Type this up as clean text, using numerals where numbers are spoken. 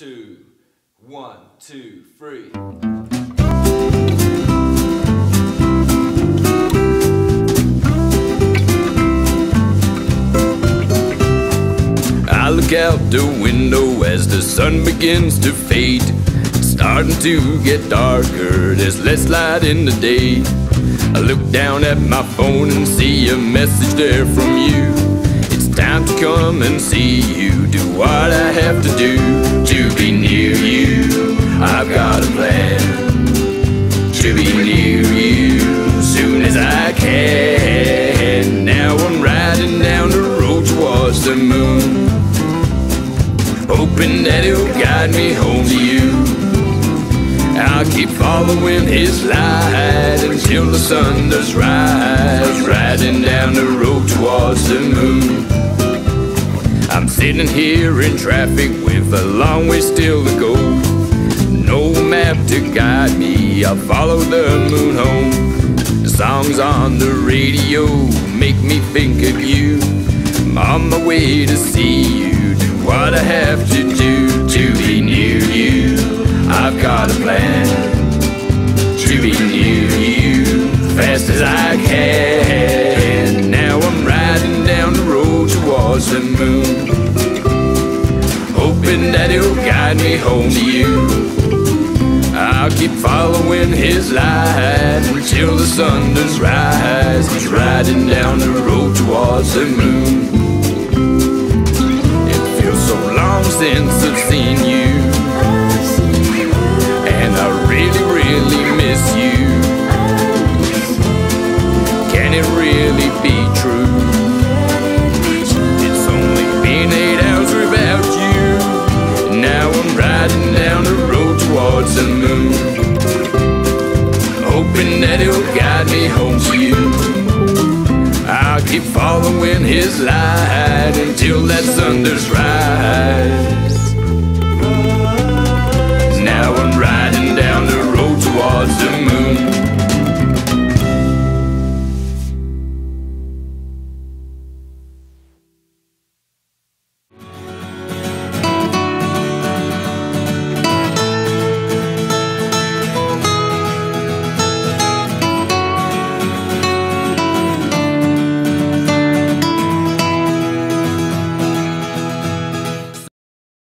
two, one, two, three. I look out the window as the sun begins to fade. It's starting to get darker, there's less light in the day. I look down at my phone and see a message there from you. It's time to come and see you, do what I have to do. To be near you, I've got a plan. To be near you, soon as I can. Now I'm riding down the road towards the moon, hoping that he'll guide me home to you. I'll keep following his light until the sun does rise, riding down the road towards the moon. I'm sitting here in traffic with a long way still to go. No map to guide me, I'll follow the moon home. The songs on the radio make me think of you. I'm on my way to see you, what I have to do. To be near you, I've got a plan. To be near you, fast as I can. Now I'm riding down the road towards the moon, hoping that he'll guide me home to you. I'll keep following his light until the sun does rise, riding down the road towards the moon. Since I've seen you, and I really, really miss you. Can it really be true? It's only been 8 hours without you. Now I'm riding down the road towards the moon, hoping that it'll guide me home to you. I'll keep following his light until that sun does rise.